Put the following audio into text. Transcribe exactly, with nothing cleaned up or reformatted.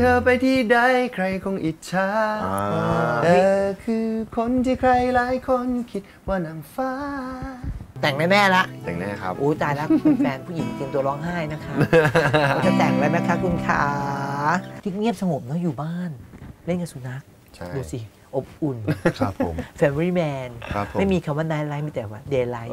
เธอไปที่ใดใครคงอิจฉาเธอคือคนที่ใครหลายคนคิดว่านางฟ้าแต่งแม่ละแต่งแน่ครับอู้ตายแล้วแฟนผู้หญิงเตรียมตัวร้องไห้นะคะจะแต่งแล้วนะคะคุณขาที่เงียบสงบเนาะอยู่บ้านเล่นกับสุนัขดูสิอบอุ่นครับผม Family Man ไม่มีคำว่า Night Life มีแต่ว่า Day Life